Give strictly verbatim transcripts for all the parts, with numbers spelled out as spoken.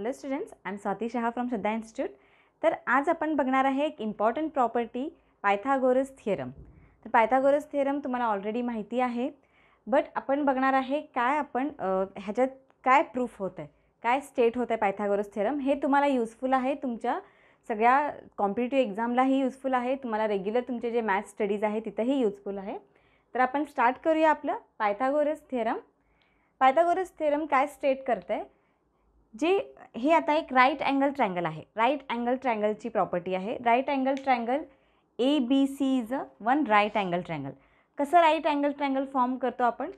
Hello students, I am Swati Shah from Shraddha institute. तर आज आपण बघणार आहे एक इम्पॉर्टंट प्रॉपर्टी पायथागोरस थिअरम. तर पायथागोरस थिअरम तुम्हाला ऑलरेडी माहिती आहे, बट आपण बघणार आहे काय आपण ह्याच्यात काय प्रूफ होतं, काय स्टेट होतं पायथागोरस थिअरम. हे तुम्हाला यूजफुल आहे, तुमच्या सगळ्या कॉम्पिटेटिव्ह एक्झामलाही यूजफुल आहे, तुम्हाला रेग्युलर तुमचे जे मॅथ्स स्टडीज आहे तिथेही यूजफुल आहे. तर आपण स्टार्ट करूया आपलं पायथागोरस थिअरम. पायथागोरस थिअरम काय स्टेट करतं आहे, जे हे आता एक राइट एंगल ट्रायंगल आहे. राइट एंगल ट्रायंगलची प्रॉपर्टी आहे. Right angle triangle A B C is a one right angle triangle. कसं राइट एंगल ट्रायंगल फॉर्म करतो आपण,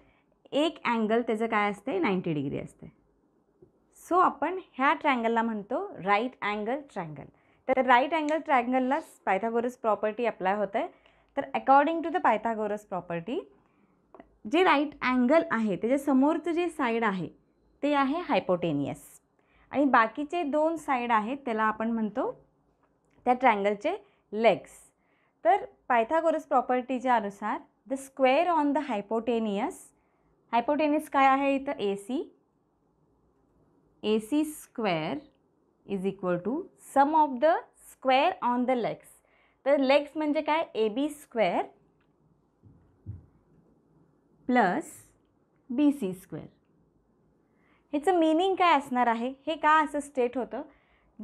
एक एंगल त्याचं काय असते, नव्वद डिग्री असते. सो आपण ह्या ट्रायंगलला म्हणतो राइट एंगल ट्रायंगल. तर राइट एंगल ट्रायंगलला पायथागोरस प्रॉपर्टी अप्लाय होते. तर according to the Pythagoras property, जे राइट एंगल आहे त्याच्या समोरचं जे साइड आहे ते आहे हायपोटेनियस, आणि बाकीचे दोन साइड आहेत त्याला आपण म्हणतो त्या ट्रायंगलचे लेग्स. तर पायथागोरस प्रॉपर्टीच्या अनुसार the square on the hypotenuse, hypotenuse काय आहे इथं A C, A C square is equal to sum of the square on the legs. तर लेग्स म्हणजे काय, A B square plus B C square. हेचं मीनिंग काय असणार आहे, हे का असं स्टेट होतं,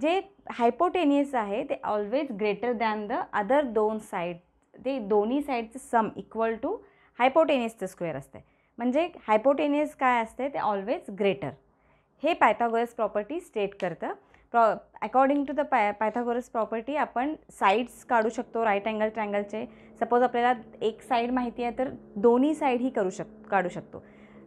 जे हायपोटेनियस आहे ते always greater than the other दोन साईड, ते दोन्ही साईडचं सम इक्वल टू हायपोटेनियसचं स्क्वेअर असते. म्हणजे हायपोटेनियस काय असते ते ऑलवेज ग्रेटर. हे पायथागोरस प्रॉपर्टी स्टेट करतं. प्रॉ अकॉर्डिंग टू द पाय पायथागोरस प्रॉपर्टी आपण साईड्स काढू शकतो राईट अँगल ट्रँगलचे. सपोज आपल्याला एक साईड माहिती आहे तर दोन्ही साईड ही करू शक काढू शकतो.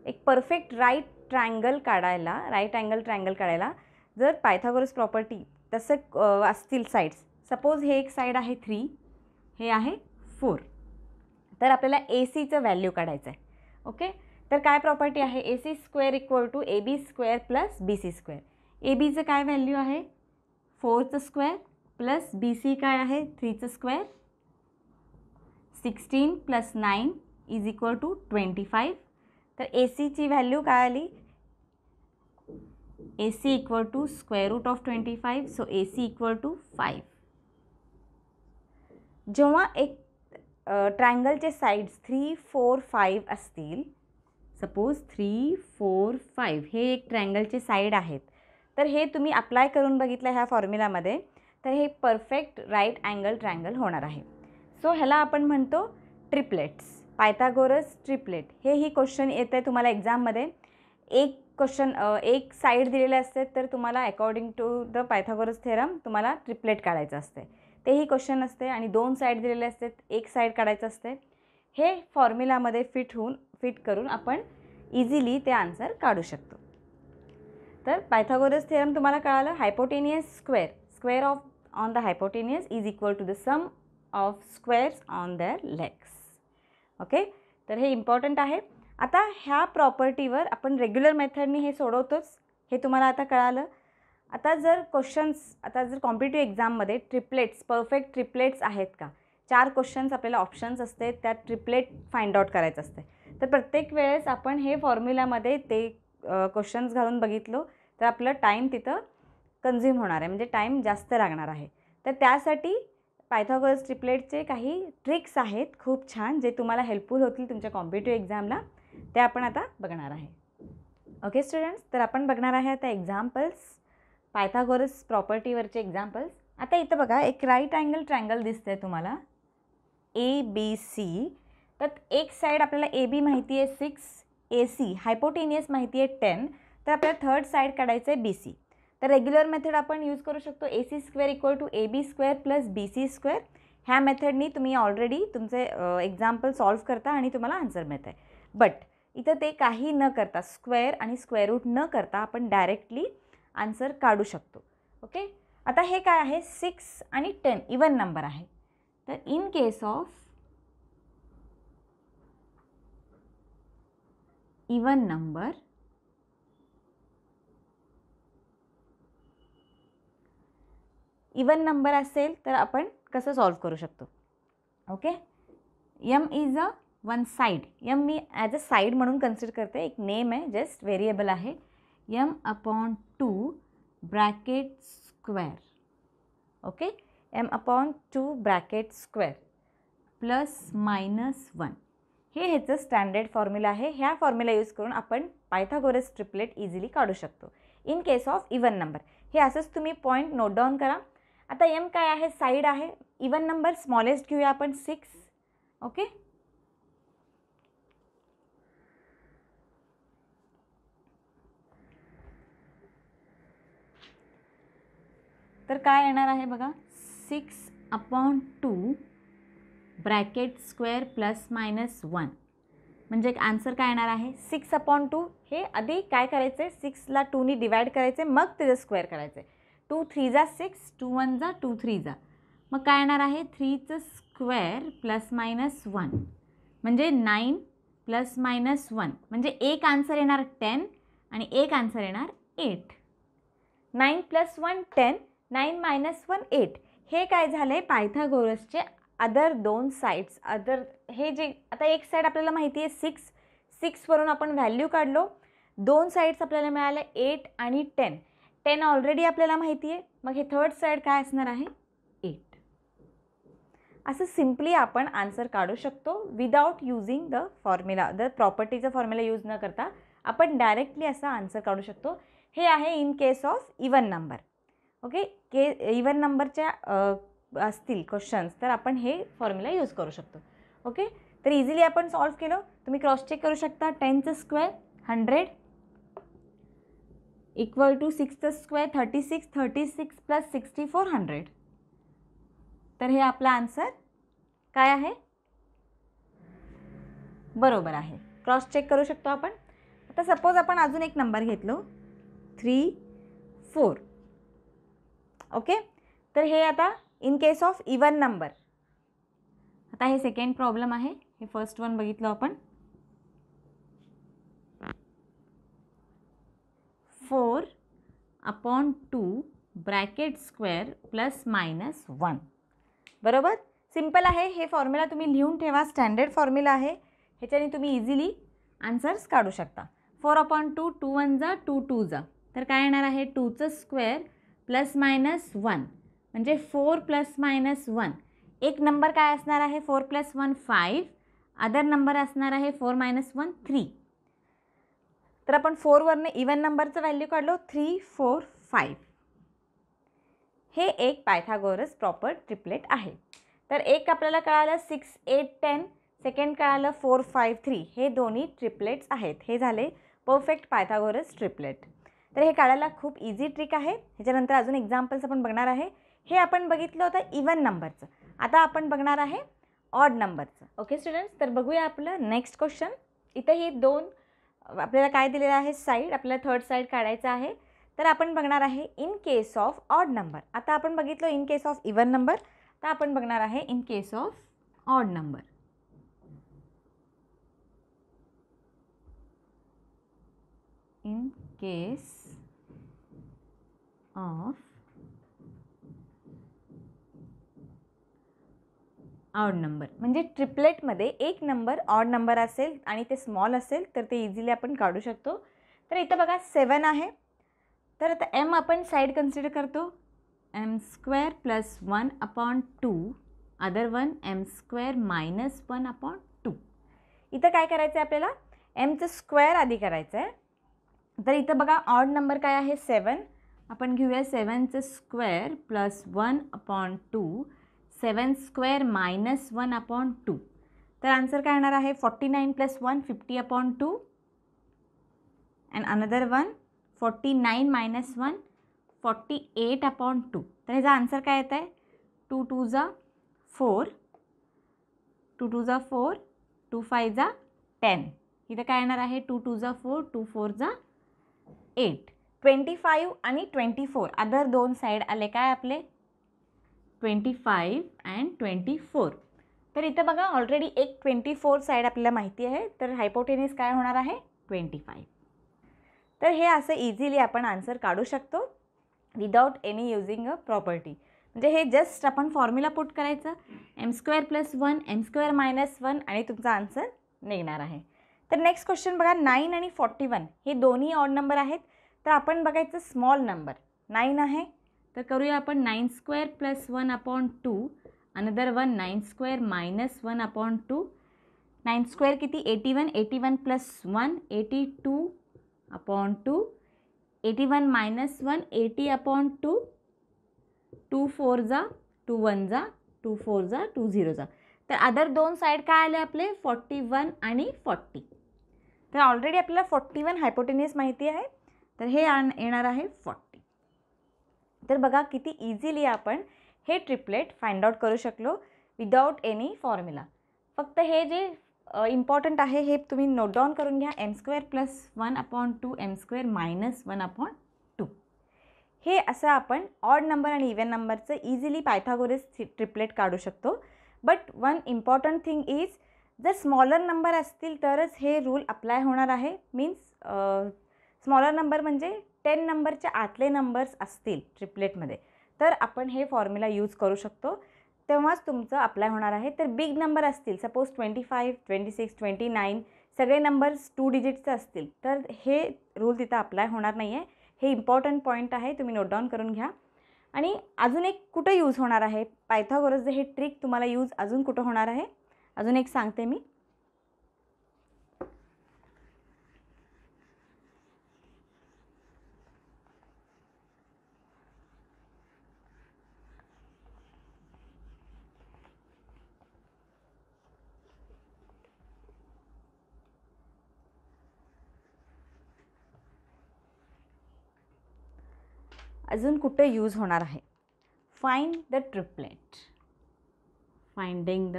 एक परफेक्ट राईट ट्रायंगल काढायला, राईट अँगल ट्रायंगल काढायला जर पायथागोरस प्रॉपर्टी तसं असतील साईड्स. सपोज हे एक साईड आहे थ्री, हे आहे फोर, तर आपल्याला ए सीचं व्हॅल्यू काढायचं आहे. ओके, तर काय प्रॉपर्टी आहे, A C square equal to A B square plus B C square. A बीचं काय व्हॅल्यू आहे, फोरचं स्क्वेअर प्लस बी सी काय आहे, थ्रीचं square. Sixteen plus nine is equal to twenty five. तर ए सीची व्हॅल्यू काय आली, A C equal to square root of twenty five. So A C equal to five. जेव्हा एक ट्रायंगलचे साईड्स थ्री फोर फाईव्ह असतील, सपोज थ्री फोर फाईव्ह हे एक ट्रायंगलचे साईड आहेत, तर हे तुम्ही अप्लाय करून बघितलं ह्या फॉर्म्युलामध्ये, तर हे परफेक्ट राईट अँगल ट्रायंगल होणार आहे. सो ह्याला आपण म्हणतो ट्रिप्लेट्स, पायथागोरस ट्रिपलेट. हे ही क्वेश्चन येतं आहे तुम्हाला एक्झाममध्ये. एक क्वेश्चन एक साईड दिलेले असते तर तुम्हाला according to the Pythagoras theorem तुम्हाला ट्रिपलेट काढायचं असते, तेही क्वेश्चन असते. आणि दोन साईड दिलेले असते, एक साईड काढायचं असते. हे फॉर्म्युलामध्ये फिट होऊन फिट करून आपण इझिली ते आन्सर काढू शकतो. तर पायथागोरस थेरम तुम्हाला कळालं, hypotenuse square, square of on the hypotenuse is equal to the sum of squares on their legs. Okay okay? तर हे इम्पॉर्टंट आहे. आता ह्या प्रॉपर्टीवर आपण रेग्युलर मेथडनी हे सोडवतोच, हे तुम्हाला आता कळालं. आता जर क्वेश्चन्स, आता जर कॉम्पिटेटिव्ह एक्झाममध्ये ट्रिप्लेट्स, परफेक्ट ट्रिप्लेट्स आहेत का, चार क्वेश्चन्स आपल्याला ऑप्शन्स असते, त्यात ट्रिप्लेट फाइंड आउट करायचं असते. तर प्रत्येक वेळेस आपण हे फॉर्म्युलामध्ये ते क्वेश्चन्स घालून बघितलो तर आपलं टाईम तिथं कन्झ्युम होणार आहे, म्हणजे टाईम जास्त लागणार आहे. तर त्यासाठी पायथागोरस ट्रिपलेटचे काही ट्रिक्स आहेत खूप छान, जे तुम्हाला हेल्पफुल होतील तुमच्या कॉम्पिटेटिव्ह एक्झामला, ते आपण आता बघणार आहे. ओके स्टुडंट्स, तर आपण बघणार आहे आता एक्झाम्पल्स, पायथागोरस प्रॉपर्टीवरचे एक्झाम्पल्स. आता इथं बघा एक राईट अँगल ट्रायंगल दिसतं आहे तुम्हाला ए बी सी. तर एक साईड आपल्याला ए बी माहिती आहे सिक्स, ए सी हायपोटेनियस माहिती आहे टेन, तर आपल्याला थर्ड साईड काढायचं आहे बी सी. तर रेग्युलर मेथड आपण यूज करू शकतो, A C square equal to A B square plus B C square. ह्या मेथडनी तुम्ही ऑलरेडी तुमचे एक्झाम्पल सॉल्व्ह करता आणि तुम्हाला आन्सर मिळतं आहे. बट इथं ते काही न करता, स्क्वेअर आणि स्क्वेअर रूट न करता आपण डायरेक्टली आन्सर काढू शकतो. ओके, आता हे काय आहे, सिक्स आणि टेन इवन नंबर आहे. तर in case of even number, even number असेल तर आपण कसं सॉल्व्ह करू शकतो. Okay, M is a one side, M मी ॲज अ साईड म्हणून कन्सिडर करते, एक नेम आहे, जस्ट व्हेरिएबल आहे. M upon two bracket square, okay, M upon two bracket square plus minus one. हे ह्याचं स्टँडर्ड फॉर्म्युला आहे. ह्या फॉर्म्युला यूज करून आपण पायथागोरस ट्रिपलेट इझिली काढू शकतो in case of even number. हे असंच तुम्ही पॉईंट नोट डाऊन करा. आता एम काय आहे, साईड आहे. इवन नंबर स्मॉलेस्ट घेऊया आपण सिक्स, ओके. तर काय येणार आहे बघा, six upon two bracket square plus minus one. म्हणजे आन्सर काय येणार आहे, सिक्स अपॉन टू. हे आधी काय करायचं आहे, सिक्सला टूनी डिवाइड करायचे, मग त्याचं स्क्वेअर करायचे. टू थ्री जा सिक्स, टू वन जा टू थ्री जा, मग काय येणार आहे थ्रीचं स्क्वेअर प्लस मायनस वन. म्हणजे नाईन प्लस मायनस वन म्हणजे एक आन्सर येणार टेन आणि एक आन्सर येणार eight. Nine plus one ten, nine minus one eight. हे काय झालं आहे पायथागोरसचे अदर दोन साइड्स. अदर हे जे आता एक साइड आपल्याला माहिती आहे सिक्स, सिक्सवरून आपण व्हॅल्यू काढलो. दोन साइड्स आपल्याला मिळाल्या एट आणि टेन. टेन ऑलरेडी आपल्याला माहिती आहे, मग हे थर्ड साइड काय असणार आहे एट. असं सिंपली आपण आन्सर काढू शकतो without using the formula, the प्रॉपर्टीचा फॉर्म्युला यूज न करता आपण डायरेक्टली असा आन्सर काढू शकतो. हे आहे in case of even number, okay. के इवन नंबरच्या असतील क्वेश्चन्स तर आपण हे फॉर्म्युला यूज करू शकतो, ओके. तर इझिली आपण सॉल्व केलं. तुम्ही क्रॉस चेक करू शकता. टेनचं स्क्वेअर हंड्रेड इक्वल टू सिक्सचं square thirty six, thirty six plus sixty four hundred. तर हे आपला आन्सर काय आहे, बरोबर आहे. क्रॉस चेक करू शकतो आपण. आता सपोज आपण अजून एक नंबर घेतलो थ्री फोर, ओके. तर हे आता in case of even number. आता हे सेकंड प्रॉब्लेम आहे. हे फर्स्ट वन बघितलं आपण four upon two bracket square plus minus one, बरोबर. सिंपल आहे. हे फॉर्म्युला तुम्ही लिहून ठेवा, स्टँडर्ड फॉर्म्युला आहे. ह्याच्याने तुम्ही इझिली आन्सर्स काढू शकता. Four upon two, two one जा टू टू जा, तर काय येणार आहे टूचं स्क्वेअर प्लस मायनस वन. म्हणजे फोर प्लस मायनस वन. एक नंबर काय असणार आहे four plus one five, other number असणार आहे फोर मायनस वन थ्री. तर आपण फोरवरनं इवन नंबरचं व्हॅल्यू काढलो थ्री फोर फाईव्ह. हे एक पायथागोरस प्रॉपर ट्रिपलेट आहे. तर एक आपल्याला कळालं सिक्स एट टेन, सेकंड कळालं फोर फाईव्ह थ्री. हे दोन्ही ट्रिपलेट्स आहेत. हे झाले परफेक्ट पायथागोरस ट्रिपलेट. तर हे काढायला खूप इझी ट्रिक आहे. ह्याच्यानंतर अजून एक्झाम्पल्स आपण बघणार आहे. हे आपण बघितलं होतं इवन नंबरचं. आता आपण बघणार आहे ऑड नंबरचं, ओके स्टुडंट्स. तर बघूया आपलं नेक्स्ट क्वेश्चन. इथं हे दोन आपल्याला काय दिलेलं आहे, साईड. आपल्याला थर्ड साईड काढायचं आहे. तर आपण बघणार आहे in case of odd number. आता आपण बघितलं in case of even number, तर आपण बघणार आहे in case of odd number. In case of odd number म्हणजे ट्रिपलेटमध्ये एक नंबर ऑड नंबर असेल आणि ते स्मॉल असेल तर ते इझिली आपण काढू शकतो. तर इथं बघा सेवन आहे. तर आता एम आपण साईड कन्सिडर करतो. M square plus one upon two, other one M square minus one upon two. इथं काय करायचं आहे आपल्याला, एमचं स्क्वेअर आधी करायचं आहे. तर इथं बघा ऑड नंबर काय आहे सेवन. आपण घेऊया सेवनचं square plus one upon two, seven square minus one upon two. तर आन्सर काय येणार आहे forty nine plus one fifty upon two, and another one forty nine minus one forty eight upon two. तर ह्याचा answer काय येत आहे two two जा फोर, टू टू जा फोर, टू फाय जा टेन. इथं काय येणार आहे टू टू जा फोर, टू फोर जा एट. ट्वेंटी फाईव्ह आणि ट्वेंटी फोर अदर दोन साईड आले काय आपले twenty five and twenty four. तर इथं बघा ऑलरेडी एक ट्वेंटी फोर साईड आपल्याला माहिती आहे. तर हायपोटेनिस काय होणार आहे ट्वेंटी फाईव्ह. तर हे असं इझिली आपण आन्सर काढू शकतो without any using a property. म्हणजे हे जस्ट आपण फॉर्म्युला पुट करायचं, M square plus one, M square minus one, आणि तुमचा आन्सर निघणार आहे. तर नेक्स्ट क्वेश्चन बघा नाईन आणि फॉर्टी वन हे दोन्ही ऑड नंबर आहेत. तर आपण बघायचं स्मॉल नंबर. नाइन आहे तर करूया आपण nine square plus one upon two another one nine square minus one upon two nine square किती eighty one eighty one plus one eighty two upon two eighty one minus one eighty upon two two four जा two one जा two four जा two zero जा तर other दोन side काय आले आपले फोर्टी वन आणि फोर्टी तर ऑलरेडी आपल्याला फोर्टी वन हायपोटेन्यूस माहिती आहे तर हे येणार आहे फोर्टी तर बघा किती इजीली आपण हे ट्रिपलेट फाइंड आउट करू शकलो विदाउट एनी फॉर्म्युला फक्त हे जे इम्पॉर्टंट आहे हे तुम्ही नोट डाउन करून घ्या M square plus one upon two M square minus one upon two हे असं आपण ऑड नंबर आणि इव्हन नंबरचं इझिली पायथागोरस ट्रिपलेट काढू शकतो but one important thing is जर स्मॉलर नंबर असतील तरच हे रूल अप्लाय होणार आहे मीन्स स्मॉलर नंबर म्हणजे टेन नंबरच्या आतले नंबर्स असतील ट्रिपलेटमध्ये तर आपण हे फॉर्म्युला यूज करू शकतो तेव्हाच तुमचं अप्लाय होणार आहे तर बिग नंबर असतील suppose twenty five twenty six twenty nine सगळे नंबर्स टू डिजिट्सचे असतील तर हे रूल तिथं अप्लाय होणार नाही आहे हे इम्पॉर्टंट पॉइंट आहे तुम्ही नोट डाउन करून घ्या आणि अजून एक कुठे यूज होणार आहे पायथागोरस हे ट्रिक तुम्हाला यूज अजून कुठे होणार आहे अजून एक सांगते मी अजून कुठे यूज होणार आहे find the triplet finding the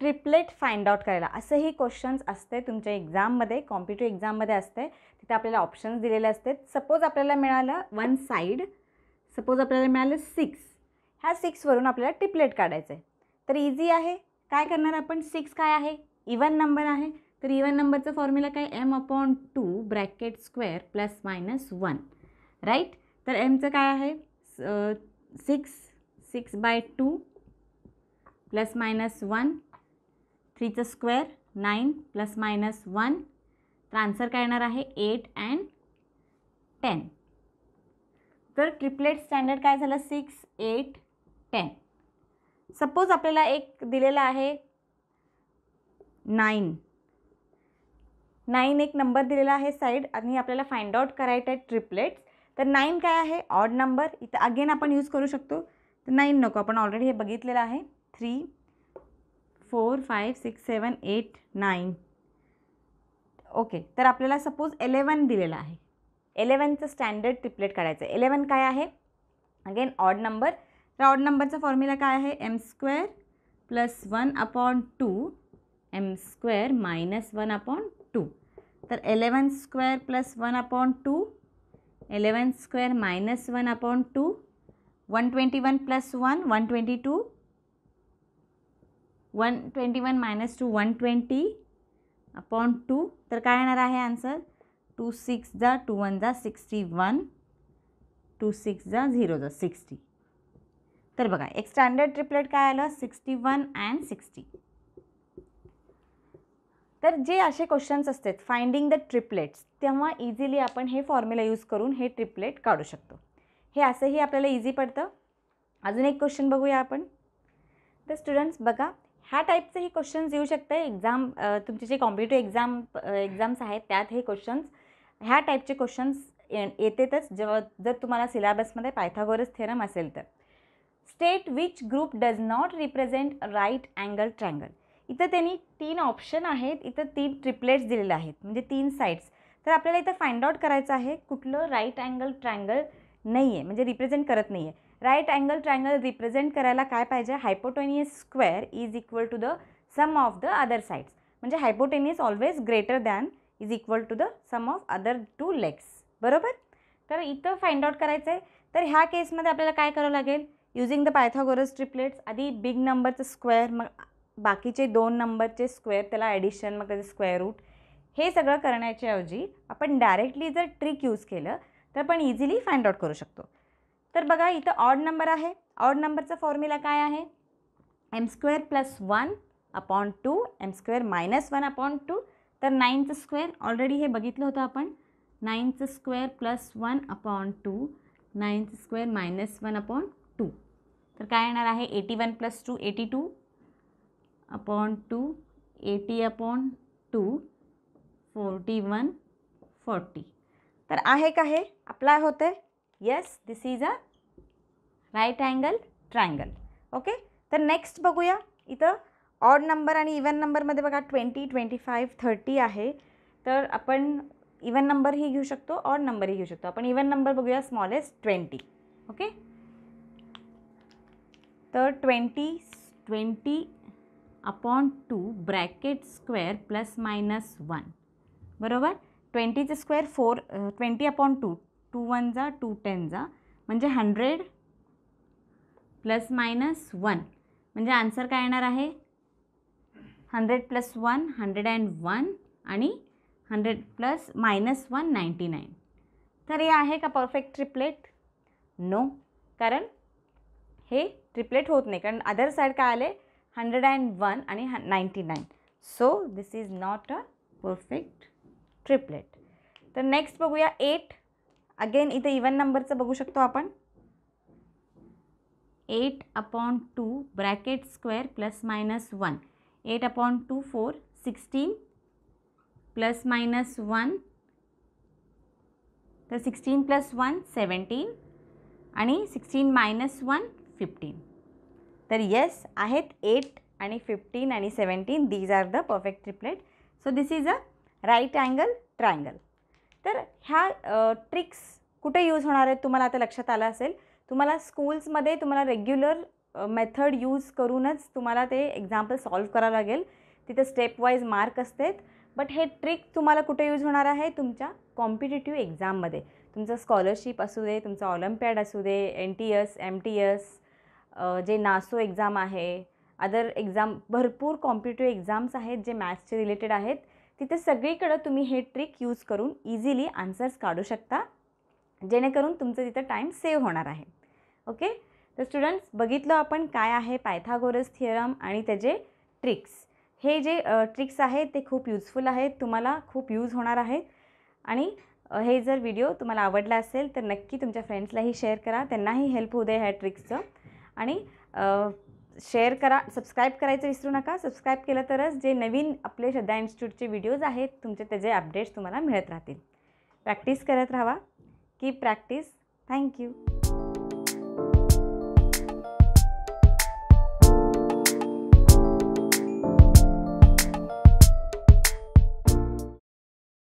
triplet find out करायला असेही क्वेश्चन्स असते तुमच्या एक्झाममध्ये कॉम्पिटिटिव्ह एक्झाममध्ये असते तिथे आपल्याला ऑप्शन्स दिलेले असतात सपोज आपल्याला मिळालं वन साइड सपोज आपल्याला मिळालं सिक्स ह्या सिक्सवरून आपल्याला ट्रिपलेट काढायचं आहे तर इझी आहे काय करणार आपण सिक्स काय आहे इवन नंबर आहे तर इवन नंबरचं फॉर्म्युला काय M upon two bracket square plus minus one right तर एमचं काय आहे six six by two plus minus one थ्रीचं square nine plus minus one तर आन्सर काय येणार आहे एट अँड टेन तर ट्रिपलेट स्टँडर्ड काय झालं सिक्स एट टेन सपोज आपल्याला एक दिलेला आहे नाइन नाइन एक नंबर दिलेला आहे साइड आणि आपल्याला फाइंड आउट करायचं आहे ट्रिपलेट्स तर नाइन काय आहे ऑड नंबर इथं अगेन आपण यूज करू शकतो तर नाइन नको आपण ऑलरेडी हे बघितलेलं आहे three four five six seven eight nine okay तर आपल्याला सपोज इलेवन दिलेला आहे इलेवनचं स्टँडर्ड ट्रिपलेट काढायचं आहे इलेवन काय आहे अगेन ऑड नंबर तर ऑड नंबरचा फॉर्म्युला काय आहे M square plus one upon two M square minus one upon two तर eleven square plus one upon two eleven square minus one upon two one twenty one plus one one twenty two one twenty one minus two one twenty upon two तर काय येणार आहे answer two six जा two one जा sixty one two six जा zero जा sixty तर बघा एक स्टँडर्ड ट्रिपलेट काय आलं सिक्स्टी वन अँड सिक्स्टी तर जे असे क्वेश्चन्स असतात फाइंडिंग द ट्रिपलेट्स तेव्हा इझिली आपण हे फॉर्म्युला यूज करून हे ट्रिपलेट काढू शकतो हे असंही आपल्याला इझी पडतं अजून एक क्वेश्चन बघूया आपण तर स्टुडंट्स बघा ह्या टाईपचेही क्वेश्चन्स येऊ शकतं एक्झाम तुमचे जे कॉम्पिटिटिव्ह एक्झाम एक्झाम्स आहेत त्यात हे क्वेश्चन्स ह्या टाईपचे क्वेश्चन्स येतातच जेव्हा जर तुम्हाला सिलेबसमध्ये पायथागोरस थेरम असेल तर state which group does not represent right angle triangle इथं त्यांनी तीन ऑप्शन आहेत इथं तीन ट्रिपलेट्स दिलेले आहेत म्हणजे तीन साइड्स तर आपल्याला इथं फाइंड आउट करायचं आहे कुठलं राईट अँगल ट्रँगल नाही आहे म्हणजे रिप्रेझेंट करत नाही आहे राईट अँगल ट्रँगल रिप्रेझेंट करायला काय पाहिजे hypotenuse square is equal to the sum of the other sides म्हणजे hypotenuse always greater than is equal to the sum of other two legs बरोबर तर इथं फाइंड आउट करायचं आहे तर ह्या केसमध्ये आपल्याला काय करावं लागेल युजिंग द पायथागोरस ट्रिपलेट्स आधी बिग नंबरचं स्क्वेअर मग बाकीचे दोन नंबरचे स्क्वेअर त्याला ॲडिशन मग त्याचे स्क्वेअर रूट हे सगळं करण्याच्याऐवजी आपण डायरेक्टली जर ट्रिक यूज केलं तर आपण इझिली फाइंड आउट करू शकतो तर बघा इथं ऑड नंबर आहे ऑड नंबरचा फॉर्म्युला काय आहे M square plus one upon two M square minus one upon two तर नाइनचं स्क्वेअर ऑलरेडी हे बघितलं होतं आपण, नाइनचं square plus one upon two, नाइनचं square minus one upon two. तर काय येणार आहे eighty one plus two eighty two upon two, eighty upon two forty one forty. तर आहे का हे अप्लाय होते, yes this is a right angle triangle. Okay तर नेक्स्ट बघूया इथं ऑड नंबर आणि इवन नंबरमध्ये बघा ट्वेंटी ट्वेंटी फाईव्ह थर्टी आहे. तर आपण इवन नंबर ही घेऊ शकतो, ऑड नंबरही घेऊ शकतो. आपण इवन नंबर बघूया स्मॉलेस्ट ट्वेंटी. ओके तर twenty twenty upon two bracket square plus minus one बरोबर. ट्वेंटीचं square four, twenty upon two, two one जा टू टेन जा म्हणजे हंड्रेड प्लस मायनस वन म्हणजे आन्सर काय येणार आहे hundred plus one hundred and one आणि hundred plus minus one ninety nine. तर हे आहे का परफेक्ट ट्रिपलेट? नो, कारण हे ट्रिपलेट होत नाही, कारण अदर साइड काय आले हंड्रेड अँड वन आणि ninety nine. So this is not a perfect triplet. तर नेक्स्ट बघूया एट. अगेन इथे इवन नंबरचं बघू शकतो आपण. Eight upon two bracket square plus minus one, eight upon two four sixteen plus minus one तर sixteen plus one seventeen आणि sixteen minus one fifteen. तर येस आहेत एट आणि फिफ्टीन आणि seventeen, these are the perfect triplet. So this is a right angle triangle. तर ह्या tricks कुठे use होणार आहेत तुम्हाला आता लक्षात आलं असेल. तुम्हाला स्कूल्समध्ये तुम्हाला रेग्युलर मेथड यूज करूनच तुम्हाला ते एक्झाम्पल सॉल्व करावं लागेल, तिथे स्टेप वाईज मार्क असतात. बट हे ट्रिक तुम्हाला कुठे यूज होणार आहे तुमच्या कॉम्पिटेटिव्ह एक्झाममध्ये. तुमचं स्कॉलरशिप असू दे, तुमचं ऑलिम्पियाड असू दे, N T S M T S जे नासो एक्झाम आहे, अदर एक्झाम, भरपूर कॉम्पिटेटिव्ह एक्झाम्स आहेत जे मॅथ्सचे रिलेटेड आहेत, तिथे सगळीकडे तुम्ही हे ट्रिक यूज करून इझिली आन्सर्स काढू शकता, जेणेकरून तुमचं तिथं टाईम सेव्ह होणार आहे. ओके तर स्टुडंट्स बघितलं आपण काय आहे पायथागोरस थिअरम आणि त्याचे ट्रिक्स. हे जे ट्रिक्स आहेत ते खूप यूजफुल आहेत, तुम्हाला खूप यूज होणार आहेत. आणि हे जर व्हिडिओ तुम्हाला आवडला असेल तर नक्की तुमच्या फ्रेंड्सलाही शेअर करा, त्यांनाही हेल्प होऊ दे ह्या ट्रिक्सचं. आणि शेअर करा, सबस्क्राईब करायचं विसरू नका. सबस्क्राईब केलं तरच जे नवीन आपले श्रद्धा इन्स्टिट्यूटचे व्हिडिओज आहेत तुमचे त्याचे अपडेट्स तुम्हाला मिळत राहतील. प्रॅक्टिस करत राहा, कीप प्रॅक्टिस. थँक्यू.